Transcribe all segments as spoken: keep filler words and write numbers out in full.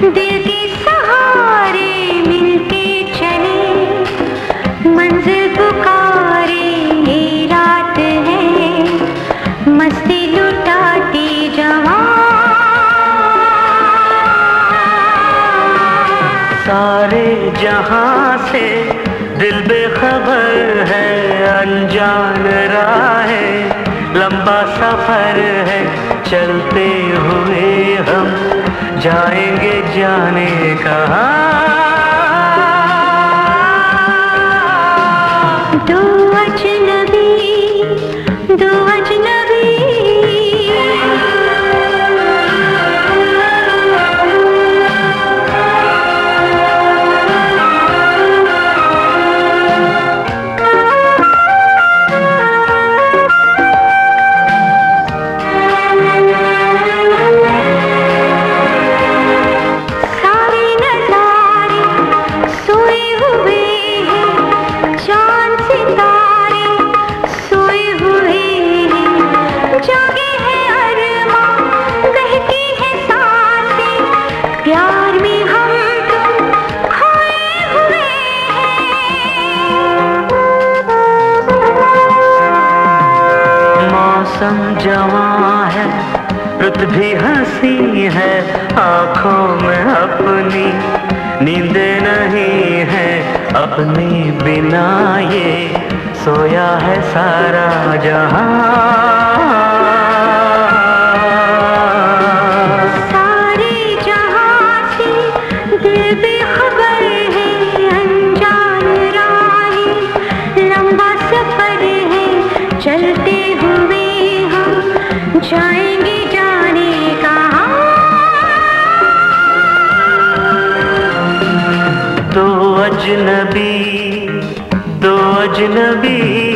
दिल के सहारे मिलके चले। मंजिल पुकारे ये रात है, मस्ती लुटाते जवां। सारे जहां से दिल बेखबर है, अनजान राहें लंबा सफर है। चलते हुए हम जाएंगे जाने कहाँ। दो अजनबी, दो अजनबी, प्यार में हम तुम खोए हुए हैं। मौसम जवां है, रुत भी हंसी है, आँखों में अपनी नींद नहीं है। अपने बिना ये सोया है सारा जहां। चलते हुए हम जाएंगे जाने कहाँ। दो अजनबी, दो अजनबी,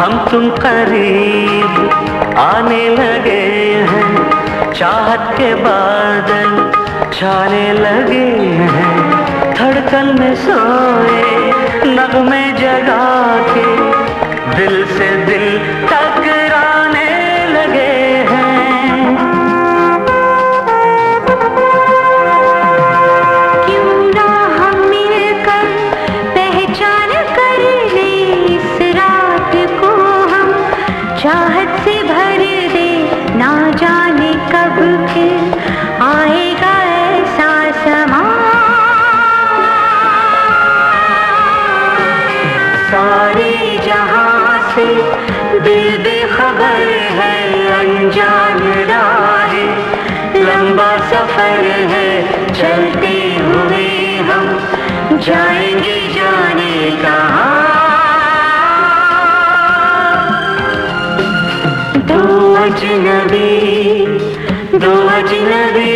हम तुम करीब आने लगे हैं। चाहत के बादल छाने लगे हैं। धड़कन में सोए नगमे जगा के दिल से दिल टकराने लगे हैं। क्यों ना हम मिलकर पहचान कर ले, इस रात को चाहत से भर दे। ना जाने कब फिर आएगा ऐसा समा। सारे जहां से दिल बेखबर है, अनजान राहें लंबा सफर है। चलते हुए हम जाएंगे जाने कहाँ। दो अजनबी, दो अजनबी।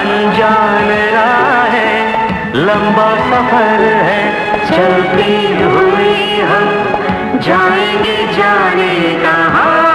अनजान राहें लंबा सफर है। चलते हुए हम जाएंगे जाने कहाँ।